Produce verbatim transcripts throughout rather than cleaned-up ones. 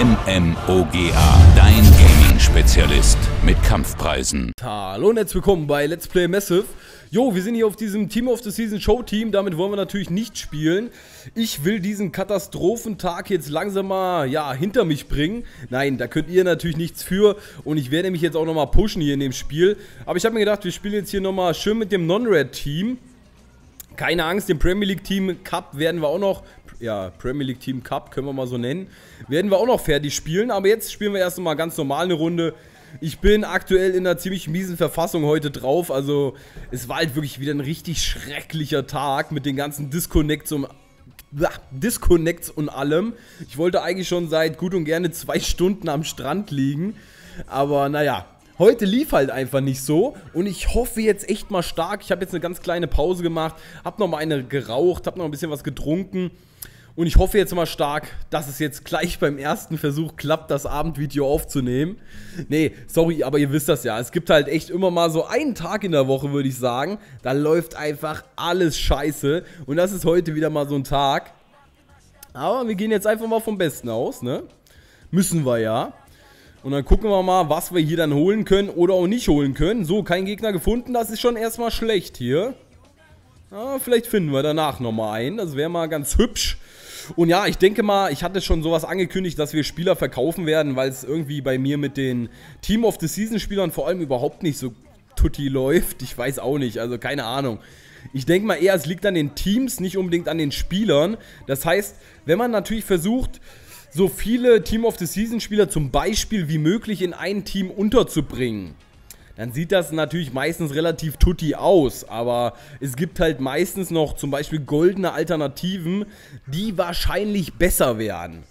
M M O G A, dein Gaming-Spezialist mit Kampfpreisen. Hallo und herzlich willkommen bei Let's Play Massive. Jo, wir sind hier auf diesem Team of the Season Show Team, damit wollen wir natürlich nicht spielen. Ich will diesen Katastrophentag jetzt langsam mal, ja, hinter mich bringen. Nein, da könnt ihr natürlich nichts für und ich werde mich jetzt auch nochmal pushen hier in dem Spiel. Aber ich habe mir gedacht, wir spielen jetzt hier nochmal schön mit dem Non-Red-Team. Keine Angst, den Premier League Team Cup werden wir auch noch... Ja, Premier League Team Cup können wir mal so nennen. Werden wir auch noch fertig spielen, aber jetzt spielen wir erst mal ganz normal eine Runde. Ich bin aktuell in einer ziemlich miesen Verfassung heute drauf, also es war halt wirklich wieder ein richtig schrecklicher Tag mit den ganzen Disconnects und, ja, Disconnects und allem. Ich wollte eigentlich schon seit gut und gerne zwei Stunden am Strand liegen, aber naja. Heute lief halt einfach nicht so und ich hoffe jetzt echt mal stark. Ich habe jetzt eine ganz kleine Pause gemacht, habe noch mal eine geraucht, habe noch ein bisschen was getrunken und ich hoffe jetzt mal stark, dass es jetzt gleich beim ersten Versuch klappt, das Abendvideo aufzunehmen. Nee, sorry, aber ihr wisst das ja. Es gibt halt echt immer mal so einen Tag in der Woche, würde ich sagen. Da läuft einfach alles scheiße und das ist heute wieder mal so ein Tag. Aber wir gehen jetzt einfach mal vom Besten aus, ne? Müssen wir ja. Und dann gucken wir mal, was wir hier dann holen können oder auch nicht holen können. So, kein Gegner gefunden. Das ist schon erstmal schlecht hier. Ja, vielleicht finden wir danach nochmal einen. Das wäre mal ganz hübsch. Und ja, ich denke mal, ich hatte schon sowas angekündigt, dass wir Spieler verkaufen werden, weil es irgendwie bei mir mit den Team of the Season Spielern vor allem überhaupt nicht so tutti läuft. Ich weiß auch nicht, also keine Ahnung. Ich denke mal eher, es liegt an den Teams, nicht unbedingt an den Spielern. Das heißt, wenn man natürlich versucht... so viele Team of the Season Spieler zum Beispiel wie möglich in ein Team unterzubringen, dann sieht das natürlich meistens relativ tutti aus, aber es gibt halt meistens noch zum Beispiel goldene Alternativen, die wahrscheinlich besser wären.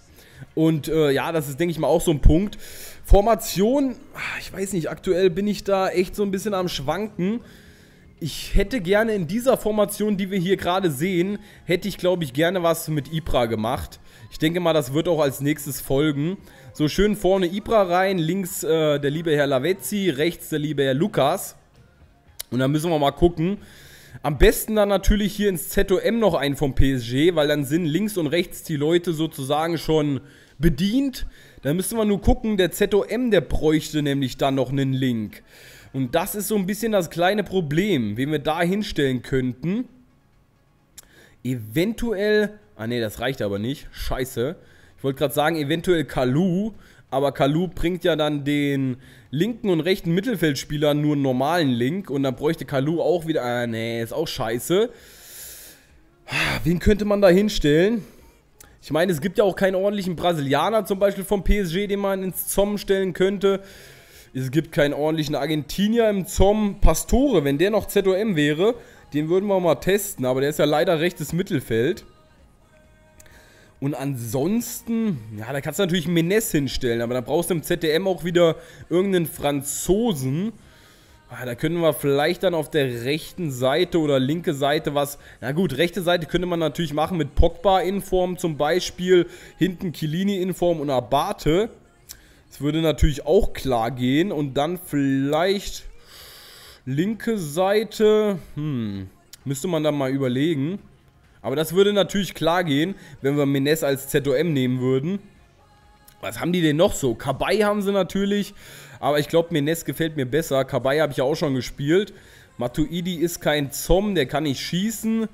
Und äh, ja, das ist, denke ich mal, auch so ein Punkt. Formation, ich weiß nicht, aktuell bin ich da echt so ein bisschen am Schwanken. Ich hätte gerne in dieser Formation, die wir hier gerade sehen, hätte ich, glaube ich, gerne was mit Ibra gemacht. Ich denke mal, das wird auch als nächstes folgen. So schön vorne Ibra rein, links äh, der liebe Herr Lavezzi, rechts der liebe Herr Lukas. Und dann müssen wir mal gucken. Am besten dann natürlich hier ins Z O M noch einen vom P S G, weil dann sind links und rechts die Leute sozusagen schon bedient. Dann müssen wir nur gucken, der Z O M, der bräuchte nämlich dann noch einen Link. Und das ist so ein bisschen das kleine Problem, wen wir da hinstellen könnten. Eventuell... Ah ne, das reicht aber nicht. Scheiße. Ich wollte gerade sagen, eventuell Kalou. Aber Kalou bringt ja dann den linken und rechten Mittelfeldspielern nur einen normalen Link. Und dann bräuchte Kalou auch wieder... Ah ne, ist auch scheiße. Wen könnte man da hinstellen? Ich meine, es gibt ja auch keinen ordentlichen Brasilianer zum Beispiel vom P S G, den man ins Z O M stellen könnte. Es gibt keinen ordentlichen Argentinier im Z O M. Pastore, wenn der noch Z O M wäre, den würden wir mal testen. Aber der ist ja leider rechtes Mittelfeld. Und ansonsten, ja, da kannst du natürlich Menez hinstellen, aber da brauchst du im Z D M auch wieder irgendeinen Franzosen. Ah, da können wir vielleicht dann auf der rechten Seite oder linke Seite was... Na gut, rechte Seite könnte man natürlich machen mit Pogba in Form zum Beispiel, hinten Chiellini in Form und Abate. Das würde natürlich auch klar gehen. Und dann vielleicht linke Seite, hm, müsste man dann mal überlegen. Aber das würde natürlich klar gehen, wenn wir Menez als Z O M nehmen würden. Was haben die denn noch so? Kabai haben sie natürlich, aber ich glaube, Menez gefällt mir besser. Kabai habe ich ja auch schon gespielt. Matuidi ist kein Zom, der kann nicht schießen.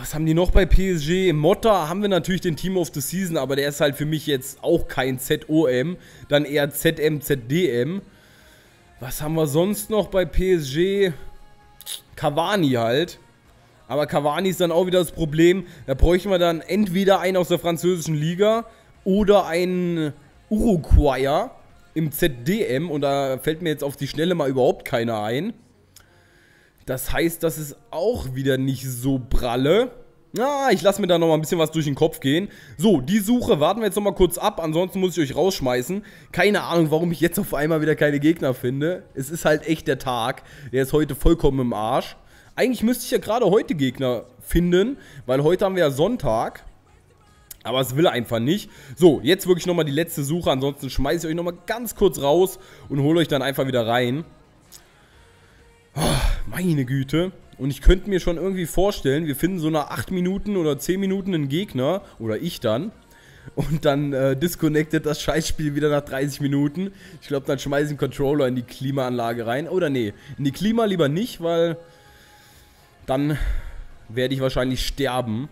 Was haben die noch bei P S G? Mata haben wir natürlich den Team of the Season, aber der ist halt für mich jetzt auch kein Z O M. Dann eher Z M, Z D M. Was haben wir sonst noch bei P S G? Cavani halt. Aber Cavani ist dann auch wieder das Problem. Da bräuchten wir dann entweder einen aus der französischen Liga oder einen Uruguayer im Z D M. Und da fällt mir jetzt auf die Schnelle mal überhaupt keiner ein. Das heißt, das ist auch wieder nicht so pralle. Na, ah, ich lasse mir da nochmal ein bisschen was durch den Kopf gehen. So, die Suche warten wir jetzt nochmal kurz ab. Ansonsten muss ich euch rausschmeißen. Keine Ahnung, warum ich jetzt auf einmal wieder keine Gegner finde. Es ist halt echt der Tag. Der ist heute vollkommen im Arsch. Eigentlich müsste ich ja gerade heute Gegner finden, weil heute haben wir ja Sonntag. Aber es will einfach nicht. So, jetzt wirklich nochmal die letzte Suche. Ansonsten schmeiße ich euch nochmal ganz kurz raus und hole euch dann einfach wieder rein. Oh, meine Güte. Und ich könnte mir schon irgendwie vorstellen, wir finden so nach acht Minuten oder zehn Minuten einen Gegner. Oder ich dann. Und dann äh, disconnectet das Scheißspiel wieder nach dreißig Minuten. Ich glaube, dann schmeißen den Controller in die Klimaanlage rein. Oder nee, in die Klima lieber nicht, weil dann werde ich wahrscheinlich sterben.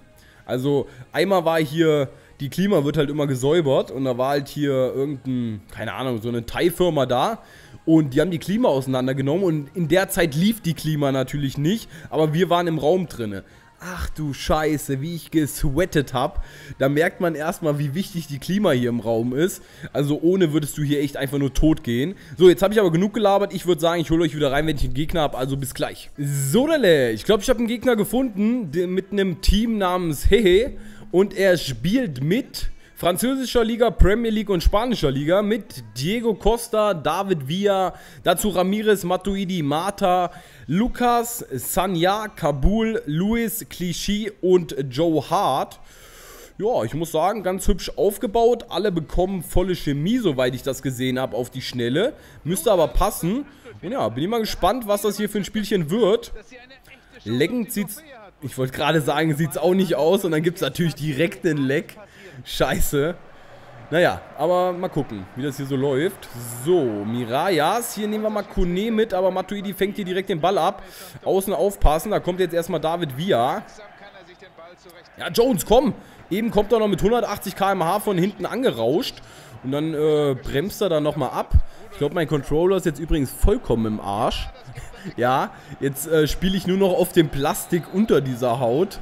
Also einmal war hier, die Klima wird halt immer gesäubert. Und da war halt hier irgendein, keine Ahnung, so eine Thai-Firma da. Und die haben die Klima auseinandergenommen. Und in der Zeit lief die Klima natürlich nicht. Aber wir waren im Raum drinne. Ach du Scheiße, wie ich gesweatet habe. Da merkt man erstmal, wie wichtig die Klima hier im Raum ist. Also ohne würdest du hier echt einfach nur tot gehen. So, jetzt habe ich aber genug gelabert. Ich würde sagen, ich hole euch wieder rein, wenn ich einen Gegner habe. Also bis gleich. So, dale. Ich glaube, ich habe einen Gegner gefunden mit einem Team namens Hehe. Und er spielt mit französischer Liga, Premier League und spanischer Liga mit Diego Costa, David Villa, dazu Ramirez, Matuidi, Mata, Lukas, Sanja, Kabul, Luiz, Clichy und Joe Hart. Ja, ich muss sagen, ganz hübsch aufgebaut. Alle bekommen volle Chemie, soweit ich das gesehen habe, auf die Schnelle. Müsste aber passen. Und ja, bin ich mal gespannt, was das hier für ein Spielchen wird. Leckend sieht's, ich wollte gerade sagen, sieht's auch nicht aus. Und dann gibt es natürlich direkt den Leck. Scheiße. Naja, aber mal gucken, wie das hier so läuft. So, Mirallas. Hier nehmen wir mal Koné mit, aber Matuidi fängt hier direkt den Ball ab. Außen aufpassen, da kommt jetzt erstmal David Villa. Ja, Jones, komm. Eben kommt er noch mit hundertachtzig Kilometer pro Stunde von hinten angerauscht. Und dann äh, bremst er dann nochmal ab. Ich glaube, mein Controller ist jetzt übrigens vollkommen im Arsch. Ja, jetzt äh, spiele ich nur noch auf dem Plastik unter dieser Haut.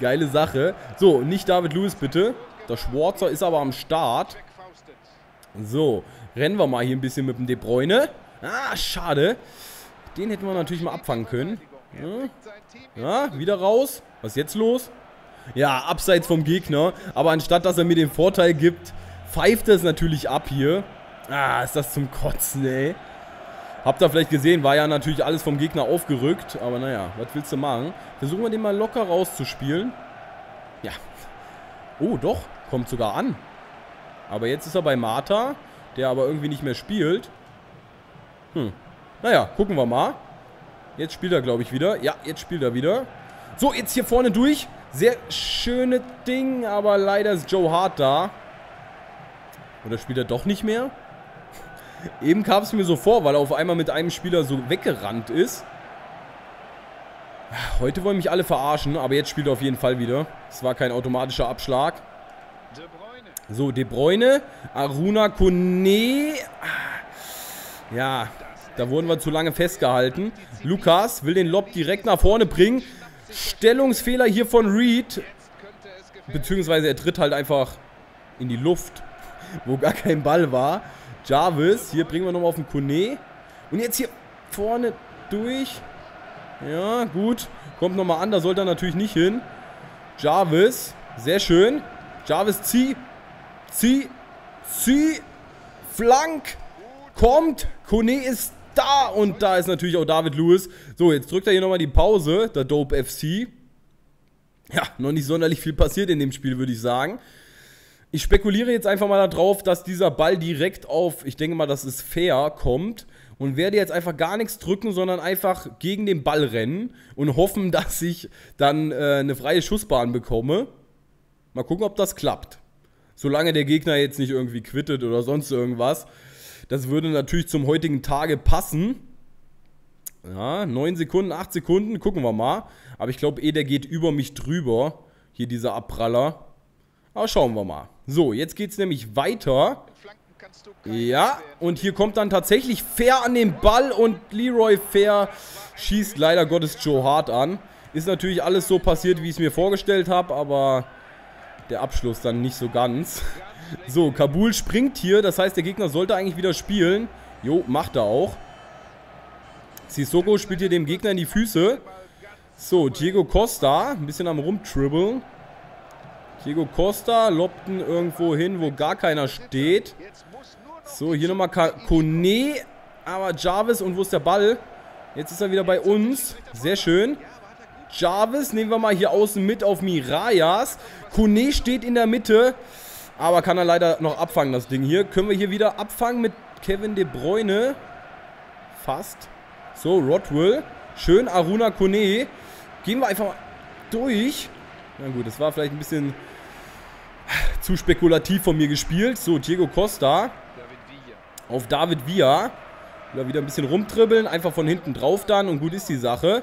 Geile Sache. So, nicht David Luiz, bitte. Der Schwarzer ist aber am Start. So, rennen wir mal hier ein bisschen mit dem De Bruyne. Ah, schade. Den hätten wir natürlich mal abfangen können. Ja, ja, wieder raus. Was ist jetzt los? Ja, abseits vom Gegner. Aber anstatt, dass er mir den Vorteil gibt, pfeift er es natürlich ab hier. Ah, ist das zum Kotzen, ey. Habt ihr vielleicht gesehen, war ja natürlich alles vom Gegner aufgerückt. Aber naja, was willst du machen? Versuchen wir den mal locker rauszuspielen. Ja. Oh, doch. Kommt sogar an. Aber jetzt ist er bei Mata, der aber irgendwie nicht mehr spielt. Hm. Naja, gucken wir mal. Jetzt spielt er, glaube ich, wieder. Ja, jetzt spielt er wieder. So, jetzt hier vorne durch. Sehr schönes Ding, aber leider ist Joe Hart da. Oder spielt er doch nicht mehr? Eben kam es mir so vor, weil er auf einmal mit einem Spieler so weggerannt ist. Heute wollen mich alle verarschen, aber jetzt spielt er auf jeden Fall wieder. Es war kein automatischer Abschlag. So, De Bruyne, Aruna Koné. Ja, da wurden wir zu lange festgehalten. Lukas will den Lob direkt nach vorne bringen. Stellungsfehler hier von Reed. Beziehungsweise er tritt halt einfach in die Luft, wo gar kein Ball war. Jarvis, hier bringen wir nochmal auf den Koné. Und jetzt hier vorne durch. Ja, gut. Kommt nochmal an, da sollte er natürlich nicht hin. Jarvis, sehr schön. Jarvis, zieh, zieh, zieh. Flank, kommt. Koné ist da und da ist natürlich auch David Luiz. So, jetzt drückt er hier nochmal die Pause, der Dope F C. Ja, noch nicht sonderlich viel passiert in dem Spiel, würde ich sagen. Ich spekuliere jetzt einfach mal darauf, dass dieser Ball direkt auf, ich denke mal, das ist fair, kommt. Und werde jetzt einfach gar nichts drücken, sondern einfach gegen den Ball rennen. Und hoffen, dass ich dann äh, eine freie Schussbahn bekomme. Mal gucken, ob das klappt. Solange der Gegner jetzt nicht irgendwie quittet oder sonst irgendwas. Das würde natürlich zum heutigen Tage passen. Ja, neun Sekunden, acht Sekunden, gucken wir mal. Aber ich glaube, eh, der geht über mich drüber. Hier dieser Abpraller. Aber schauen wir mal. So, jetzt geht es nämlich weiter. Ja, und hier kommt dann tatsächlich Fer an den Ball und Leroy Fer schießt leider Gottes Joe Hart an. Ist natürlich alles so passiert, wie ich es mir vorgestellt habe, aber der Abschluss dann nicht so ganz. So, Kabul springt hier, das heißt, der Gegner sollte eigentlich wieder spielen. Jo, macht er auch. Sissoko spielt hier dem Gegner in die Füße. So, Diego Costa, ein bisschen am Rumtribbeln. Diego Costa lobten irgendwo hin, wo gar keiner steht. So, hier nochmal Koné. Aber Jarvis, und wo ist der Ball? Jetzt ist er wieder bei uns. Sehr schön. Jarvis nehmen wir mal hier außen mit auf Mirallas. Koné steht in der Mitte. Aber kann er leider noch abfangen, das Ding hier. Können wir hier wieder abfangen mit Kevin De Bruyne. Fast. So, Rodwell. Schön, Aruna Koné. Gehen wir einfach mal durch. Na gut, das war vielleicht ein bisschen Zu spekulativ von mir gespielt. So, Diego Costa. Auf David Villa. Wieder ein bisschen rumtribbeln. Einfach von hinten drauf dann. Und gut ist die Sache.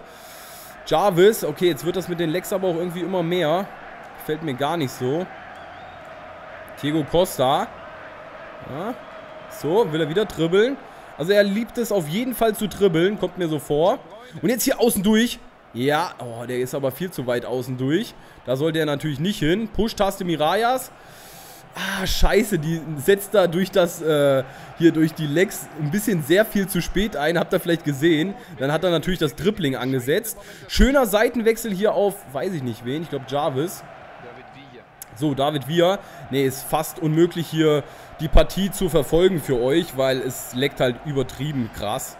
Jarvis. Okay, jetzt wird das mit den Lex aber auch irgendwie immer mehr. Fällt mir gar nicht so. Diego Costa. Ja. So, will er wieder dribbeln. Also er liebt es auf jeden Fall zu dribbeln. Kommt mir so vor. Und jetzt hier außen durch. Ja, oh, der ist aber viel zu weit außen durch. Da sollte er natürlich nicht hin. Push-Taste Mirallas. Ah, scheiße, die setzt da durch das, äh, hier durch die Legs ein bisschen sehr viel zu spät ein. Habt ihr vielleicht gesehen. Dann hat er natürlich das Dribbling angesetzt. Schöner Seitenwechsel hier auf, weiß ich nicht wen, ich glaube Jarvis. So, David Villa. Ne, ist fast unmöglich hier die Partie zu verfolgen für euch, weil es leckt halt übertrieben krass.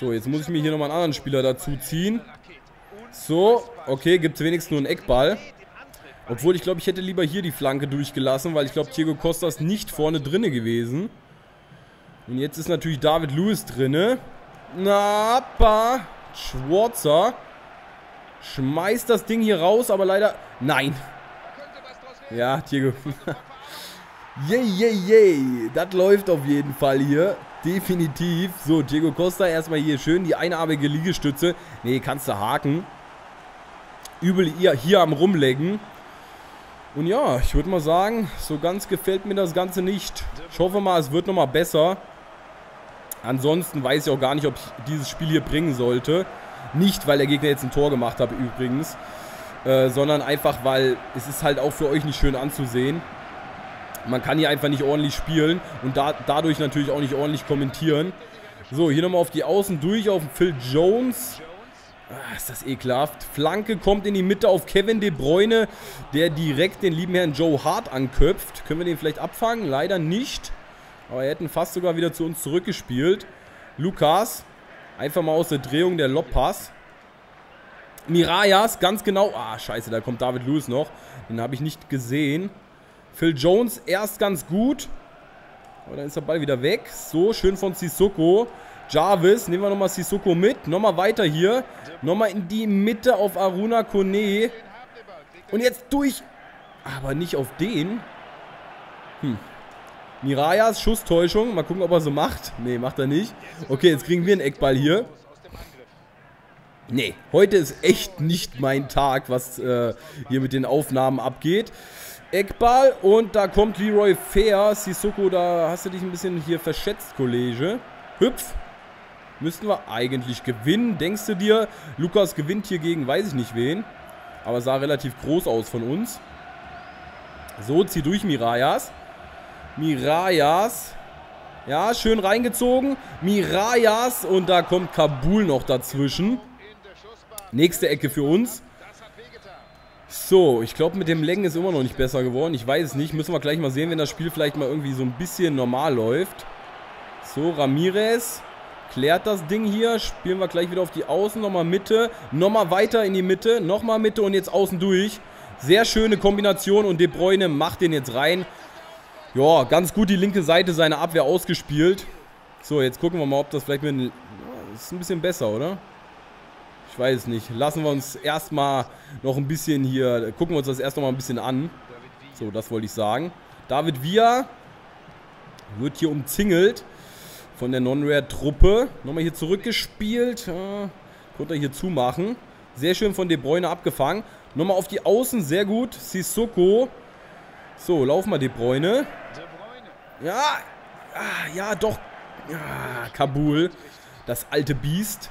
So, jetzt muss ich mir hier nochmal einen anderen Spieler dazu ziehen. So, okay, gibt es wenigstens nur einen Eckball. Obwohl, ich glaube, ich hätte lieber hier die Flanke durchgelassen, weil ich glaube, Diego Costa ist nicht vorne drinne gewesen. Und jetzt ist natürlich David Luiz drinne. Na, Appa. Schwarzer. Schmeißt das Ding hier raus, aber leider... Nein. Ja, Diego. Yeah, yeah, yeah. Das läuft auf jeden Fall hier. Definitiv. So, Diego Costa erstmal hier schön die einarmige Liegestütze. Nee, kannst du haken. Übel hier am Rumlecken. Und ja, ich würde mal sagen, so ganz gefällt mir das Ganze nicht. Ich hoffe mal, es wird nochmal besser. Ansonsten weiß ich auch gar nicht, ob ich dieses Spiel hier bringen sollte. Nicht, weil der Gegner jetzt ein Tor gemacht hat übrigens. Äh, sondern einfach, weil es ist halt auch für euch nicht schön anzusehen. Man kann hier einfach nicht ordentlich spielen und da, dadurch natürlich auch nicht ordentlich kommentieren. So, hier nochmal auf die Außen durch, auf Phil Jones. Ah, ist das ekelhaft. Flanke kommt in die Mitte auf Kevin De Bruyne, der direkt den lieben Herrn Joe Hart anköpft. Können wir den vielleicht abfangen? Leider nicht. Aber er hätten fast sogar wieder zu uns zurückgespielt. Lukas, einfach mal aus der Drehung der Lobpass. Mirallas, ganz genau. Ah, scheiße, da kommt David Luiz noch. Den habe ich nicht gesehen. Phil Jones erst ganz gut. Aber dann ist der Ball wieder weg. So, schön von Sissoko. Jarvis, nehmen wir nochmal Sissoko mit. Nochmal weiter hier. Nochmal in die Mitte auf Aruna Koné. Und jetzt durch. Aber nicht auf den. Hm. Mirallas, Schusstäuschung. Mal gucken, ob er so macht. Nee, macht er nicht. Okay, jetzt kriegen wir einen Eckball hier. Nee, heute ist echt nicht mein Tag, was äh, hier mit den Aufnahmen abgeht. Eckball und da kommt Leroy Fer. Sissoko, da hast du dich ein bisschen hier verschätzt, Kollege. Hüpf. Müssten wir eigentlich gewinnen, denkst du dir? Lukas gewinnt hier gegen weiß ich nicht wen. Aber sah relativ groß aus von uns. So, zieh durch Mirallas. Mirallas. Ja, schön reingezogen. Mirallas und da kommt Kabul noch dazwischen. Nächste Ecke für uns. So, ich glaube, mit dem Lenken ist immer noch nicht besser geworden. Ich weiß es nicht. Müssen wir gleich mal sehen, wenn das Spiel vielleicht mal irgendwie so ein bisschen normal läuft. So, Ramirez klärt das Ding hier. Spielen wir gleich wieder auf die Außen. Nochmal Mitte. Nochmal weiter in die Mitte. Nochmal Mitte und jetzt außen durch. Sehr schöne Kombination und De Bruyne macht den jetzt rein. Ja, ganz gut die linke Seite seiner Abwehr ausgespielt. So, jetzt gucken wir mal, ob das vielleicht mit... Ja, das ist ein bisschen besser, oder? Ich weiß nicht. Lassen wir uns erstmal noch ein bisschen hier... Gucken wir uns das erst noch mal ein bisschen an. So, das wollte ich sagen. David Villa wird hier umzingelt von der Non-Rare-Truppe. Nochmal hier zurückgespielt. Äh, konnte er hier zumachen. Sehr schön von De Bruyne abgefangen. Nochmal auf die Außen. Sehr gut. Sissoko. So, lauf mal De Bruyne. Ja. Ah, ja, doch. Ah, Kabul. Das alte Biest.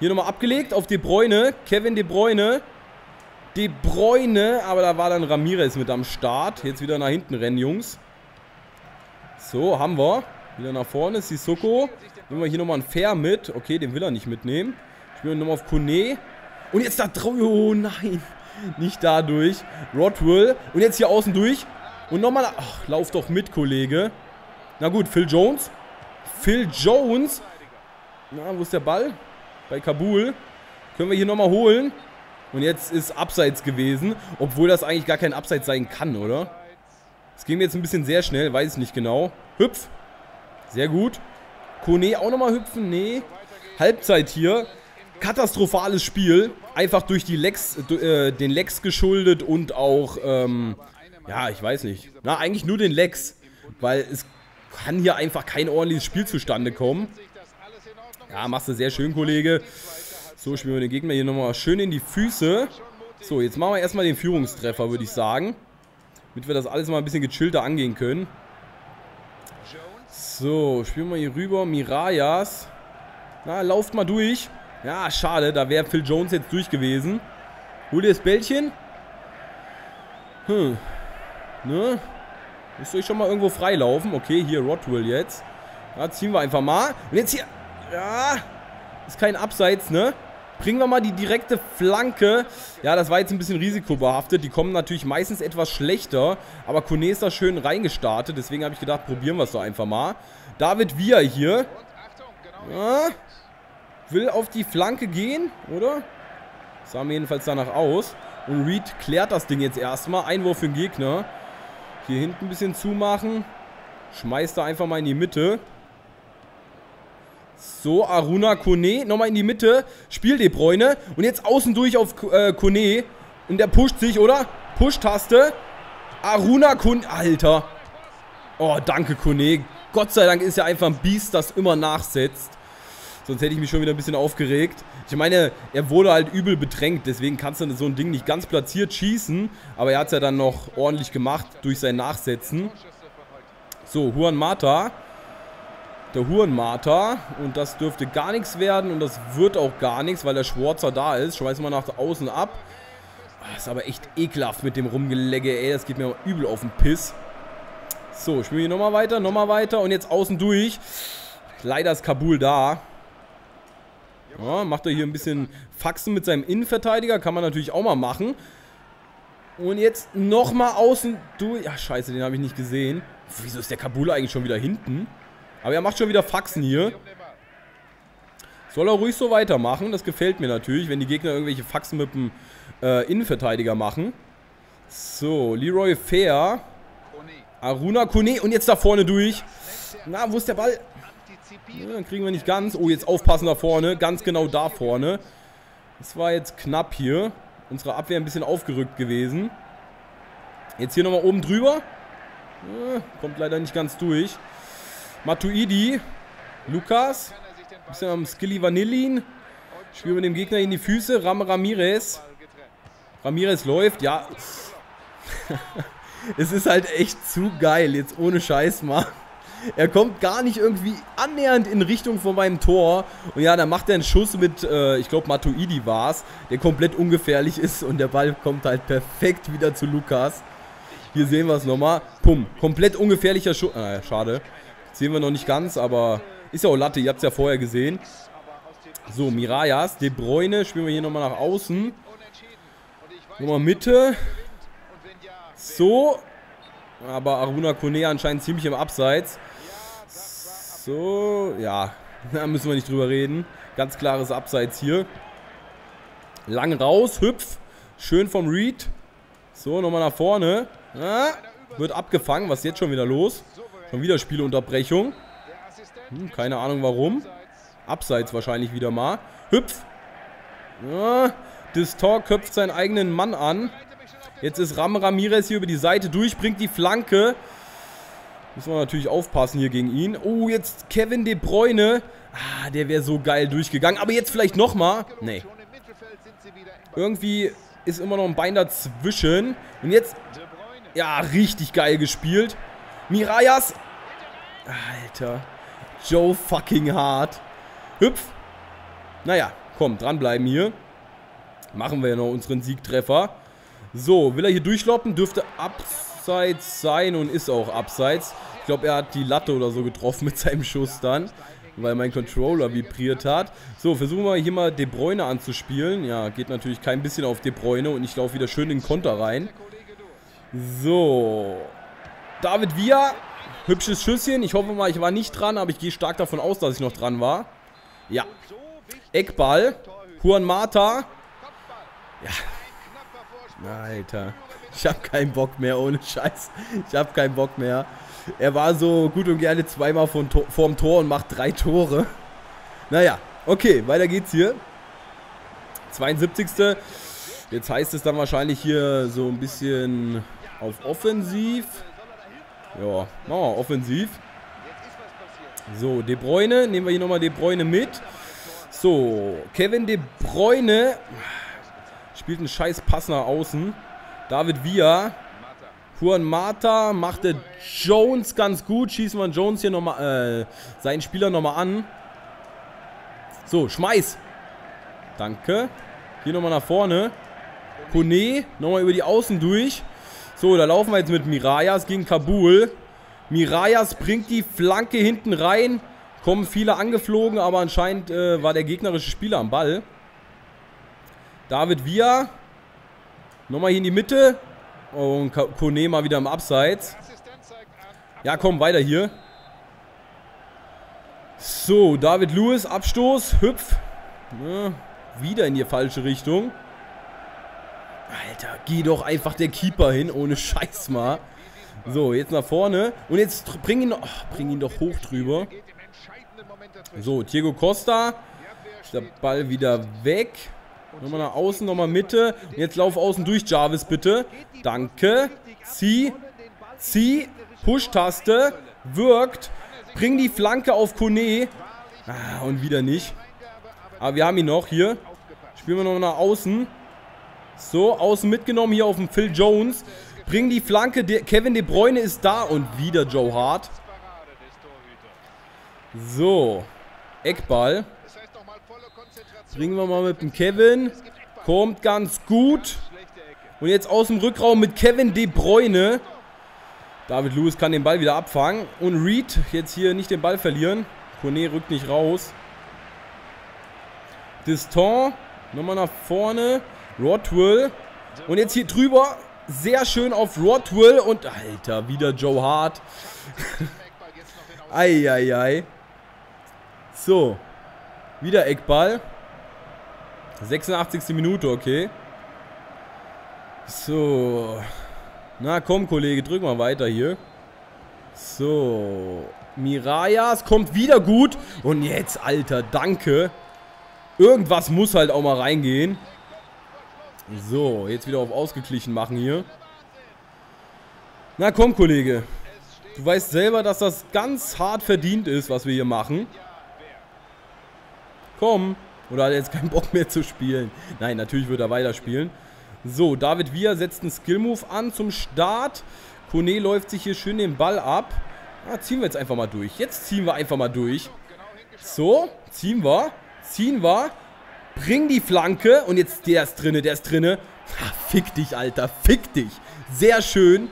Hier nochmal abgelegt auf De Bruyne. Kevin De Bruyne. De Bruyne. Aber da war dann Ramirez mit am Start. Jetzt wieder nach hinten rennen, Jungs. So, haben wir. Wieder nach vorne. Sissoko. Nehmen wir hier nochmal einen Fer mit. Okay, den will er nicht mitnehmen. Spielen wir nochmal auf Koné. Und jetzt da drüben. Oh nein. Nicht dadurch. Rodwell. Und jetzt hier außen durch. Und nochmal. Ach, lauf doch mit, Kollege. Na gut, Phil Jones. Phil Jones. Na, wo ist der Ball? Bei Kabul. Können wir hier nochmal holen. Und jetzt ist Abseits gewesen. Obwohl das eigentlich gar kein Abseits sein kann, oder? Es ging mir jetzt ein bisschen sehr schnell. Weiß ich nicht genau. Hüpf. Sehr gut. Koné auch nochmal hüpfen. Nee. Halbzeit hier. Katastrophales Spiel. Einfach durch die Lex, äh, den Lex geschuldet und auch ähm, ja, ich weiß nicht. Na, eigentlich nur den Lex, weil es kann hier einfach kein ordentliches Spiel zustande kommen. Ja, machst du sehr schön, Kollege. So, spielen wir den Gegner hier nochmal schön in die Füße. So, jetzt machen wir erstmal den Führungstreffer, würde ich sagen. Damit wir das alles mal ein bisschen gechillter angehen können. So, spielen wir hier rüber. Mirallas. Na, lauft mal durch. Ja, schade, da wäre Phil Jones jetzt durch gewesen. Hol dir das Bällchen. Hm. Ne? Müsst ihr euch schon mal irgendwo freilaufen. Okay, hier Rodwell jetzt. Da ziehen wir einfach mal. Und jetzt hier. Ja. Ist kein Abseits, ne? Bringen wir mal die direkte Flanke. Ja, das war jetzt ein bisschen risikobehaftet. Die kommen natürlich meistens etwas schlechter. Aber Koné ist da schön reingestartet. Deswegen habe ich gedacht, probieren wir es doch einfach mal. David Villa hier. Ja. Will auf die Flanke gehen, oder? Das sah mir jedenfalls danach aus. Und Reed klärt das Ding jetzt erstmal. Einwurf für den Gegner. Hier hinten ein bisschen zumachen. Schmeißt da einfach mal in die Mitte. So, Aruna Koné, nochmal in die Mitte. Spiel De Bruyne. Und jetzt außen durch auf äh, Koné. Und der pusht sich, oder? Push-Taste. Aruna Koné. Alter. Oh, danke, Koné. Gott sei Dank ist ja einfach ein Biest, das immer nachsetzt. Sonst hätte ich mich schon wieder ein bisschen aufgeregt. Ich meine, er wurde halt übel bedrängt. Deswegen kannst du so ein Ding nicht ganz platziert schießen. Aber er hat es ja dann noch ordentlich gemacht durch sein Nachsetzen. So, Juan Mata. Der Huren Mata. Und das dürfte gar nichts werden. Und das wird auch gar nichts, weil der Schwarzer da ist. Schmeißen wir nach außen ab. Das ist aber echt ekelhaft mit dem Rumgelegge, ey. Das geht mir übel auf den Piss. So, spielen wir hier nochmal weiter, nochmal weiter. Und jetzt außen durch. Leider ist Kabul da. Ja, macht er hier ein bisschen Faxen mit seinem Innenverteidiger. Kann man natürlich auch mal machen. Und jetzt nochmal außen durch. Ja, scheiße, den habe ich nicht gesehen. Wieso ist der Kabul eigentlich schon wieder hinten? Aber er macht schon wieder Faxen hier. Soll er ruhig so weitermachen. Das gefällt mir natürlich, wenn die Gegner irgendwelche Faxen mit dem äh, Innenverteidiger machen. So, Leroy Fer. Aruna Koné. Und jetzt da vorne durch. Na, wo ist der Ball? Ja, dann kriegen wir nicht ganz. Oh, jetzt aufpassen da vorne. Ganz genau da vorne. Das war jetzt knapp hier. Unsere Abwehr ein bisschen aufgerückt gewesen. Jetzt hier nochmal oben drüber. Ja, kommt leider nicht ganz durch. Matuidi, Lukas, ein bisschen am Skilly Vanillin. Spielen wir dem Gegner in die Füße. Ram Ramirez. Ramirez läuft, ja. Es ist halt echt zu geil, jetzt ohne Scheiß mal. Er kommt gar nicht irgendwie annähernd in Richtung von meinem Tor. Und ja, dann macht er einen Schuss mit, äh, ich glaube, Matuidi war es, der komplett ungefährlich ist. Und der Ball kommt halt perfekt wieder zu Lukas. Hier sehen wir es nochmal. Pum, komplett ungefährlicher Schuss. Ah, schade. Sehen wir noch nicht ganz, aber ist ja auch Latte, ihr habt es ja vorher gesehen. So, Mirallas, De Bruyne, spielen wir hier nochmal nach außen. Nochmal Mitte. So. Aber Aruna Koné anscheinend ziemlich im Abseits. So, ja, da müssen wir nicht drüber reden. Ganz klares Abseits hier. Lang raus, hüpf. Schön vom Reed. So, nochmal nach vorne. Ah, wird abgefangen, was ist jetzt schon wieder los? Schon wieder Spielunterbrechung. Hm, keine Ahnung warum. Abseits wahrscheinlich wieder mal. Hüpf. Ja, Distor köpft seinen eigenen Mann an. Jetzt ist Ram Ramirez hier über die Seite durch, bringt die Flanke. Müssen wir natürlich aufpassen hier gegen ihn. Oh, jetzt Kevin De Bruyne. Ah, der wäre so geil durchgegangen. Aber jetzt vielleicht nochmal. Nee. Irgendwie ist immer noch ein Bein dazwischen. Und jetzt... Ja, richtig geil gespielt. Mirallas. Alter. Joe fucking Hart. Hüpf. Naja, komm, dranbleiben hier. Machen wir ja noch unseren Siegtreffer. So, will er hier durchloppen? Dürfte abseits sein und ist auch abseits. Ich glaube, er hat die Latte oder so getroffen mit seinem Schuss dann, weil mein Controller vibriert hat. So, versuchen wir hier mal De Bruyne anzuspielen. Ja, geht natürlich kein bisschen auf De Bruyne und ich laufe wieder schön in den Konter rein. So... David Villa, hübsches Schüsschen. Ich hoffe mal, ich war nicht dran, aber ich gehe stark davon aus, dass ich noch dran war. Ja. Eckball. Juan Mata. Ja. Alter. Ich habe keinen Bock mehr, ohne Scheiß. Ich habe keinen Bock mehr. Er war so gut und gerne zweimal vorm Tor, vorm Tor und macht drei Tore. Naja, okay, weiter geht's hier. zweiundsiebzigste Jetzt heißt es dann wahrscheinlich hier so ein bisschen... auf offensiv. Ja, machen wir offensiv. So, De Bruyne. Nehmen wir hier nochmal De Bruyne mit. So, Kevin De Bruyne. Spielt einen scheiß Pass nach außen. David Villa. Juan Mata. Macht der Jones ganz gut. Schießen wir Jones hier nochmal, äh, seinen Spieler nochmal an. So, schmeiß. Danke. Hier nochmal nach vorne. Koné. Nochmal über die Außen durch. So, da laufen wir jetzt mit Mirallas gegen Kabul. Mirallas bringt die Flanke hinten rein. Kommen viele angeflogen, aber anscheinend äh, war der gegnerische Spieler am Ball. David Villa. Nochmal hier in die Mitte. Und Koné mal wieder im Abseits. Ja, komm, weiter hier. So, David Luiz, Abstoß, hüpf. Ja, wieder in die falsche Richtung. Alter, geh doch einfach der Keeper hin, ohne Scheiß mal. So, jetzt nach vorne. Und jetzt bring ihn, ach, bring ihn doch hoch drüber. So, Diego Costa. Der Ball wieder weg. Nochmal nach außen, nochmal Mitte. Und jetzt lauf außen durch, Jarvis, bitte. Danke. Zieh. Zieh. Push-Taste. Wirkt. Bring die Flanke auf Koné. Ah, und wieder nicht. Aber wir haben ihn noch hier. Spielen wir noch nach außen. So, außen mitgenommen hier auf dem Phil Jones. Bring die Flanke. De Kevin De Bruyne ist da. Und wieder Joe Hart. So. Eckball. Bringen wir mal mit dem Kevin. Kommt ganz gut. Und jetzt aus dem Rückraum mit Kevin De Bruyne. David Luiz kann den Ball wieder abfangen. Und Reed jetzt hier nicht den Ball verlieren. Koné rückt nicht raus. Distant. Nochmal nach vorne. Rodwell. Und jetzt hier drüber. Sehr schön auf Rodwell. Und, Alter, wieder Joe Hart. Eieiei. So. Wieder Eckball. sechsundachtzigste Minute, okay. So. Na komm, Kollege, drück mal weiter hier. So. Mirallas kommt wieder gut. Und jetzt, Alter, danke. Irgendwas muss halt auch mal reingehen. So, jetzt wieder auf ausgeglichen machen hier. Na komm, Kollege. Du weißt selber, dass das ganz hart verdient ist, was wir hier machen. Komm. Oder hat er jetzt keinen Bock mehr zu spielen? Nein, natürlich wird er weiterspielen. So, David Villa setzt einen Skill-Move an zum Start. Koné läuft sich hier schön den Ball ab. Ah, ziehen wir jetzt einfach mal durch. Jetzt ziehen wir einfach mal durch. So, ziehen wir. Ziehen wir. Bring die Flanke. Und jetzt, der ist drinne, der ist drinne. Ah, fick dich, Alter. Fick dich. Sehr schön.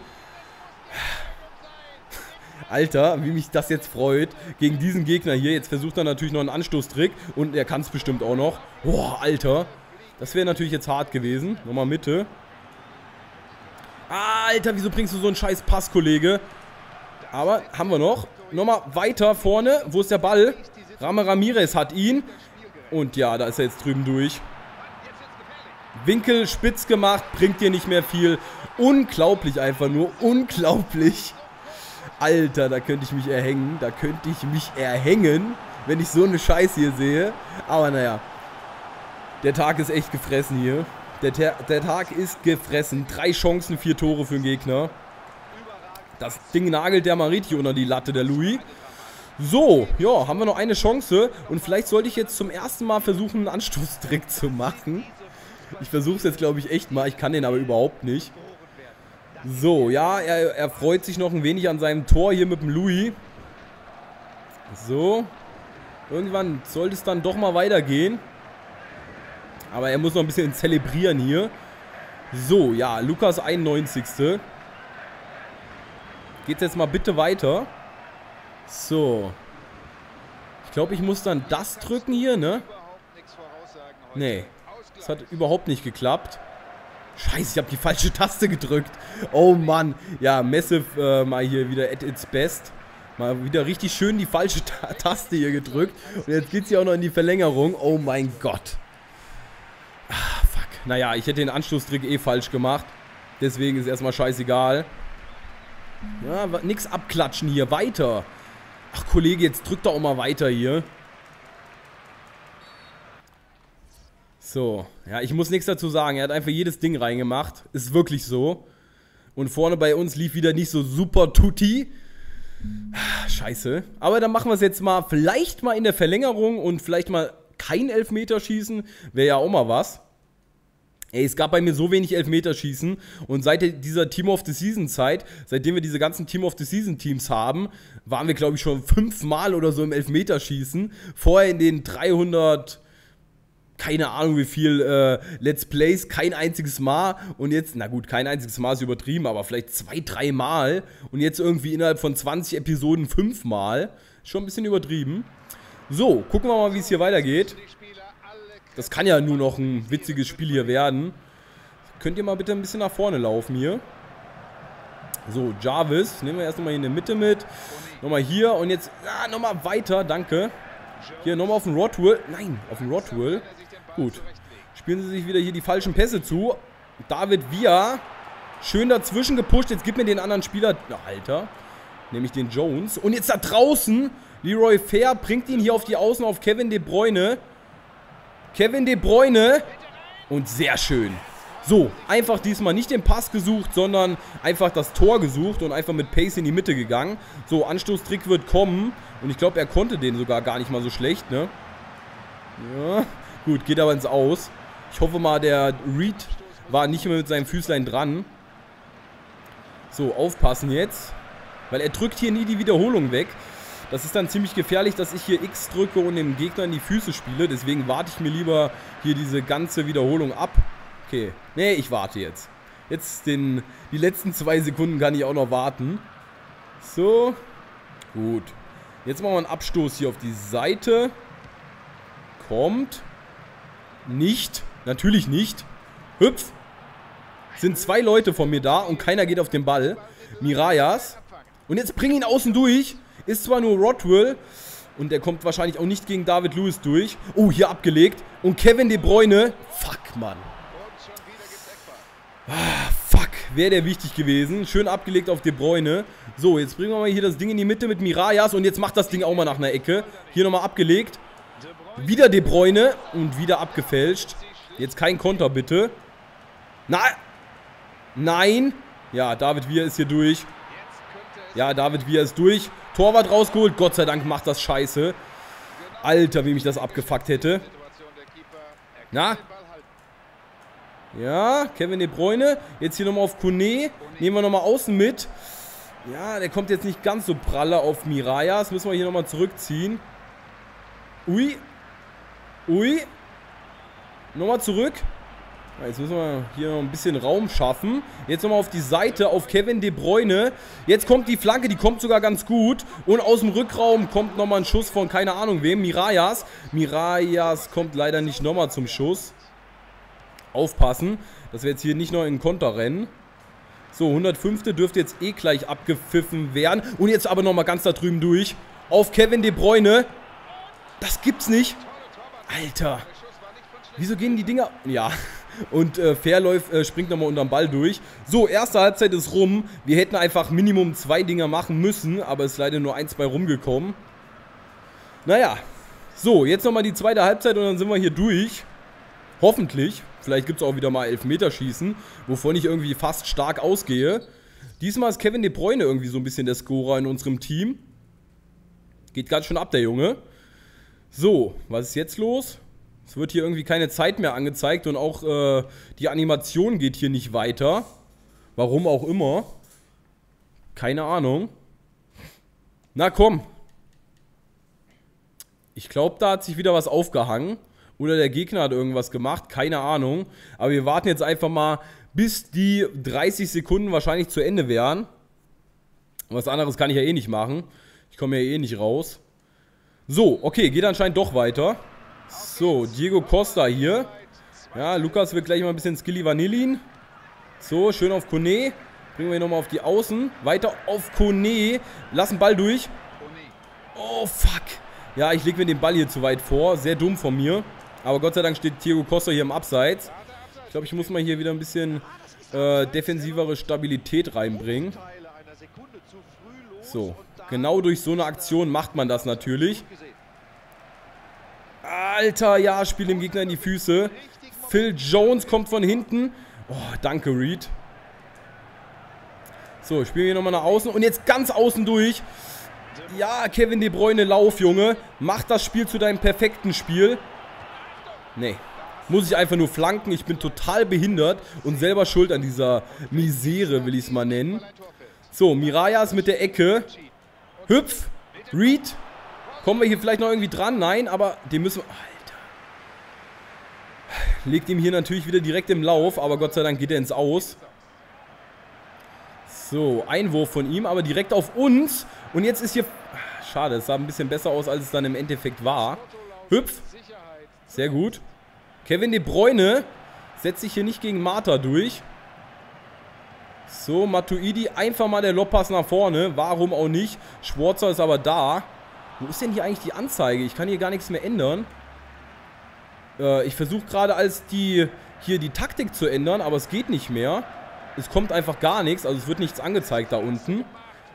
Alter, wie mich das jetzt freut. Gegen diesen Gegner hier. Jetzt versucht er natürlich noch einen Anstoßtrick. Und er kann es bestimmt auch noch. Boah, Alter. Das wäre natürlich jetzt hart gewesen. Nochmal Mitte. Alter, wieso bringst du so einen scheiß Pass, Kollege? Aber haben wir noch. Nochmal weiter vorne. Wo ist der Ball? Ramirez hat ihn. Und ja, da ist er jetzt drüben durch. Winkel spitz gemacht. Bringt dir nicht mehr viel. Unglaublich einfach nur. Unglaublich. Alter, da könnte ich mich erhängen. Da könnte ich mich erhängen, wenn ich so eine Scheiße hier sehe. Aber naja. Der Tag ist echt gefressen hier. Der, der Tag ist gefressen. Drei Chancen, vier Tore für den Gegner. Das Ding nagelt der Mariti unter die Latte, der Louis. So, ja, haben wir noch eine Chance. Und vielleicht sollte ich jetzt zum ersten Mal versuchen, einen Anstoßtrick zu machen. Ich versuche es jetzt, glaube ich, echt mal. Ich kann den aber überhaupt nicht. So, ja, er, er freut sich noch ein wenig an seinem Tor hier mit dem Louis. So. Irgendwann sollte es dann doch mal weitergehen. Aber er muss noch ein bisschen zelebrieren hier. So, ja, Lukas einundneunzig. Geht's jetzt mal bitte weiter. So. Ich glaube, ich muss dann das drücken hier, ne? Nee. Das hat überhaupt nicht geklappt. Scheiße, ich habe die falsche Taste gedrückt. Oh, Mann. Ja, Massive äh, mal hier wieder at its best. Mal wieder richtig schön die falsche Ta- Taste hier gedrückt. Und jetzt geht's hier auch noch in die Verlängerung. Oh, mein Gott. Ah, fuck. Naja, ich hätte den Anschlusstrick eh falsch gemacht. Deswegen ist erstmal scheißegal. Ja, nix abklatschen hier. Weiter. Ach, Kollege, jetzt drückt doch auch mal weiter hier. So. Ja, ich muss nichts dazu sagen. Er hat einfach jedes Ding reingemacht. Ist wirklich so. Und vorne bei uns lief wieder nicht so super tutti. Scheiße. Aber dann machen wir es jetzt mal, vielleicht mal in der Verlängerung und vielleicht mal kein Elfmeterschießen. Wäre ja auch mal was. Ey, es gab bei mir so wenig Elfmeterschießen. Und seit dieser Team of the Season Zeit, seitdem wir diese ganzen Team of the Season Teams haben, waren wir, glaube ich, schon fünfmal oder so im Elfmeterschießen. Vorher in den dreihundert... keine Ahnung wie viel äh, Let's Plays, kein einziges Mal und jetzt, na gut, kein einziges Mal ist übertrieben, aber vielleicht zwei, drei Mal und jetzt irgendwie innerhalb von zwanzig Episoden fünfmal, schon ein bisschen übertrieben. So, gucken wir mal, wie es hier weitergeht. Das kann ja nur noch ein witziges Spiel hier werden. Könnt ihr mal bitte ein bisschen nach vorne laufen hier. So, Jarvis, nehmen wir erst nochmal hier in der Mitte mit. Nochmal hier und jetzt, ah, nochmal weiter, danke. Hier nochmal auf den Rodwell, nein, auf den Rodwell. Gut, spielen sie sich wieder hier die falschen Pässe zu. David Villa, schön dazwischen gepusht. Jetzt gib mir den anderen Spieler, na, Alter, nämlich den Jones. Und jetzt da draußen, Leroy Fer bringt ihn hier auf die Außen auf Kevin De Bruyne. Kevin De Bruyne und sehr schön. So, einfach diesmal nicht den Pass gesucht, sondern einfach das Tor gesucht und einfach mit Pace in die Mitte gegangen. So, Anstoßtrick wird kommen und ich glaube, er konnte den sogar gar nicht mal so schlecht, ne? Ja. Gut, geht aber ins Aus. Ich hoffe mal, der Reed war nicht mehr mit seinem Füßlein dran. So, aufpassen jetzt. Weil er drückt hier nie die Wiederholung weg. Das ist dann ziemlich gefährlich, dass ich hier X drücke und dem Gegner in die Füße spiele. Deswegen warte ich mir lieber hier diese ganze Wiederholung ab. Okay. Nee, ich warte jetzt. Jetzt den, die letzten zwei Sekunden kann ich auch noch warten. So. Gut. Jetzt machen wir einen Abstoß hier auf die Seite. Kommt. Nicht. Natürlich nicht. Hüpf. Sind zwei Leute von mir da und keiner geht auf den Ball. Mirallas. Und jetzt bring ihn außen durch. Ist zwar nur Rodwell. Und der kommt wahrscheinlich auch nicht gegen David Luiz durch. Oh, hier abgelegt. Und Kevin De Bruyne. Fuck, Mann. Ah, fuck. Wäre der wichtig gewesen. Schön abgelegt auf De Bruyne. So, jetzt bringen wir mal hier das Ding in die Mitte mit Mirallas. Und jetzt macht das Ding auch mal nach einer Ecke. Hier nochmal abgelegt. Wieder De Bruyne und wieder abgefälscht. Jetzt kein Konter, bitte. Nein. Nein. Ja, David Villa ist hier durch. Ja, David Villa ist durch. Torwart rausgeholt. Gott sei Dank macht das scheiße. Alter, wie mich das abgefuckt hätte. Na? Ja, Kevin De Bruyne. Jetzt hier nochmal auf Koné. Nehmen wir nochmal außen mit. Ja, der kommt jetzt nicht ganz so pralle auf Mirallas. Müssen wir hier nochmal zurückziehen. Ui. Ui. Nochmal zurück. Jetzt müssen wir hier noch ein bisschen Raum schaffen. Jetzt nochmal auf die Seite, auf Kevin De Bruyne. Jetzt kommt die Flanke, die kommt sogar ganz gut. Und aus dem Rückraum kommt nochmal ein Schuss von keine Ahnung wem. Mirallas. Mirallas kommt leider nicht nochmal zum Schuss. Aufpassen, dass wir jetzt hier nicht noch in den Konter rennen. So, hundertfünf dürfte jetzt eh gleich abgepfiffen werden. Und jetzt aber nochmal ganz da drüben durch. Auf Kevin De Bruyne. Das gibt's nicht. Alter. Wieso gehen die Dinger... Ja. Und äh, Fairläuf äh, springt nochmal unterm Ball durch. So, erste Halbzeit ist rum. Wir hätten einfach Minimum zwei Dinger machen müssen. Aber es ist leider nur eins bei rumgekommen. Naja. So, jetzt nochmal die zweite Halbzeit und dann sind wir hier durch. Hoffentlich. Vielleicht gibt es auch wieder mal Elfmeterschießen. Wovon ich irgendwie fast stark ausgehe. Diesmal ist Kevin De Bruyne irgendwie so ein bisschen der Scorer in unserem Team. Geht ganz schön ab, der Junge. So, was ist jetzt los? Es wird hier irgendwie keine Zeit mehr angezeigt und auch äh, die Animation geht hier nicht weiter. Warum auch immer. Keine Ahnung. Na komm. Ich glaube, da hat sich wieder was aufgehangen. Oder der Gegner hat irgendwas gemacht. Keine Ahnung. Aber wir warten jetzt einfach mal, bis die dreißig Sekunden wahrscheinlich zu Ende wären. Was anderes kann ich ja eh nicht machen. Ich komme ja eh nicht raus. So, okay, geht anscheinend doch weiter. So, Diego Costa hier. Ja, Lukas wird gleich mal ein bisschen Skilly Vanillin. So, schön auf Koné. Bringen wir ihn nochmal auf die Außen. Weiter auf Koné. Lassen Ball durch. Oh, fuck. Ja, ich lege mir den Ball hier zu weit vor. Sehr dumm von mir. Aber Gott sei Dank steht Diego Costa hier im Abseits. Ich glaube, ich muss mal hier wieder ein bisschen äh, defensivere Stabilität reinbringen. So. Genau durch so eine Aktion macht man das natürlich. Alter, ja, spielt dem Gegner in die Füße. Phil Jones kommt von hinten. Oh, danke, Reed. So, ich spiele hier nochmal nach außen. Und jetzt ganz außen durch. Ja, Kevin De Bruyne, lauf, Junge. Mach das Spiel zu deinem perfekten Spiel. Nee. Muss ich einfach nur flanken. Ich bin total behindert und selber schuld an dieser Misere, will ich es mal nennen. So, Mirallas mit der Ecke. Hüpf. Reed. Kommen wir hier vielleicht noch irgendwie dran? Nein, aber den müssen wir... Alter. Legt ihm hier natürlich wieder direkt im Lauf, aber Gott sei Dank geht er ins Aus. So, Einwurf von ihm, aber direkt auf uns. Und jetzt ist hier... Schade, es sah ein bisschen besser aus, als es dann im Endeffekt war. Hüpf. Sehr gut. Kevin De Bruyne setzt sich hier nicht gegen Mata durch. So, Matuidi, einfach mal der Lobpass nach vorne. Warum auch nicht? Schwarzer ist aber da. Wo ist denn hier eigentlich die Anzeige? Ich kann hier gar nichts mehr ändern. Äh, ich versuche gerade als die hier die Taktik zu ändern, aber es geht nicht mehr. Es kommt einfach gar nichts, also es wird nichts angezeigt da unten.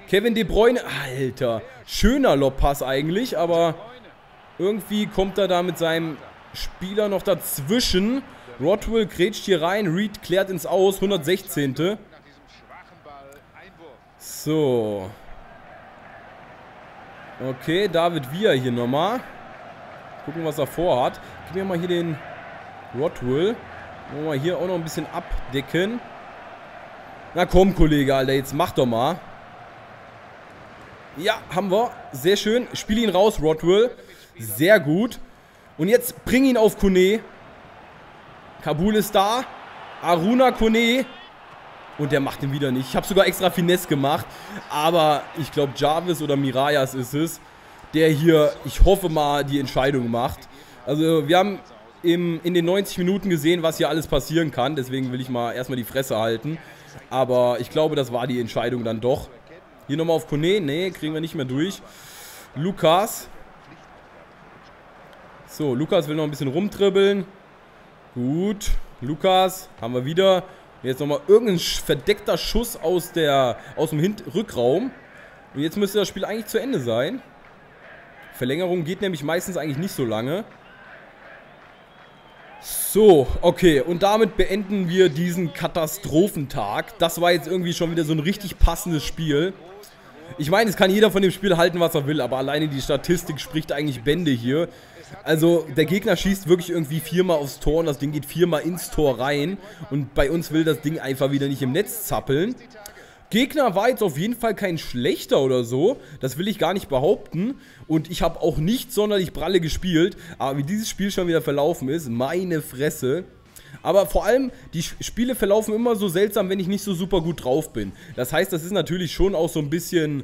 Kevin De Bruyne, Alter, schöner Lobpass eigentlich, aber irgendwie kommt er da mit seinem... Spieler noch dazwischen. Rodwell grätscht hier rein. Reed klärt ins Aus. hundertsechzehnte So. Okay, David Villa hier nochmal. Gucken, was er vorhat. Gib mir mal hier den Rodwell. Wollen wir hier auch noch ein bisschen abdecken. Na komm, Kollege, Alter. Jetzt mach doch mal. Ja, haben wir. Sehr schön. Spiel ihn raus, Rodwell. Sehr gut. Und jetzt bring ihn auf Koné. Kabul ist da. Aruna Koné. Und der macht ihn wieder nicht. Ich habe sogar extra Finesse gemacht. Aber ich glaube, Jarvis oder Mirallas ist es, der hier, ich hoffe mal, die Entscheidung macht. Also wir haben im, in den neunzig Minuten gesehen, was hier alles passieren kann. Deswegen will ich mal erstmal die Fresse halten. Aber ich glaube, das war die Entscheidung dann doch. Hier nochmal auf Koné. Nee, kriegen wir nicht mehr durch. Lukas. So, Lukas will noch ein bisschen rumdribbeln. Gut. Lukas, haben wir wieder. Jetzt nochmal irgendein verdeckter Schuss aus, der, aus dem Hin- Rückraum. Und jetzt müsste das Spiel eigentlich zu Ende sein. Verlängerung geht nämlich meistens eigentlich nicht so lange. So, okay. Und damit beenden wir diesen Katastrophentag. Das war jetzt irgendwie schon wieder so ein richtig passendes Spiel. Ich meine, es kann jeder von dem Spiel halten, was er will. Aber alleine die Statistik spricht eigentlich Bände hier. Also der Gegner schießt wirklich irgendwie viermal aufs Tor und das Ding geht viermal ins Tor rein. Und bei uns will das Ding einfach wieder nicht im Netz zappeln. Gegner war jetzt auf jeden Fall kein schlechter oder so. Das will ich gar nicht behaupten. Und ich habe auch nicht sonderlich pralle gespielt. Aber wie dieses Spiel schon wieder verlaufen ist, meine Fresse. Aber vor allem, die Spiele verlaufen immer so seltsam, wenn ich nicht so super gut drauf bin. Das heißt, das ist natürlich schon auch so ein bisschen...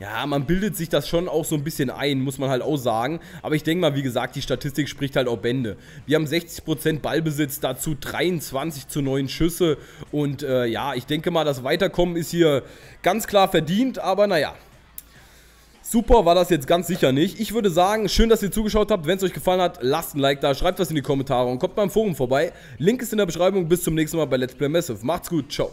Ja, man bildet sich das schon auch so ein bisschen ein, muss man halt auch sagen. Aber ich denke mal, wie gesagt, die Statistik spricht halt auch Bände. Wir haben sechzig Prozent Ballbesitz, dazu dreiundzwanzig zu neun Schüsse. Und äh, ja, ich denke mal, das Weiterkommen ist hier ganz klar verdient. Aber naja, super war das jetzt ganz sicher nicht. Ich würde sagen, schön, dass ihr zugeschaut habt. Wenn es euch gefallen hat, lasst ein Like da, schreibt was in die Kommentare und kommt beim Forum vorbei. Link ist in der Beschreibung. Bis zum nächsten Mal bei Let's Play Massive. Macht's gut, ciao.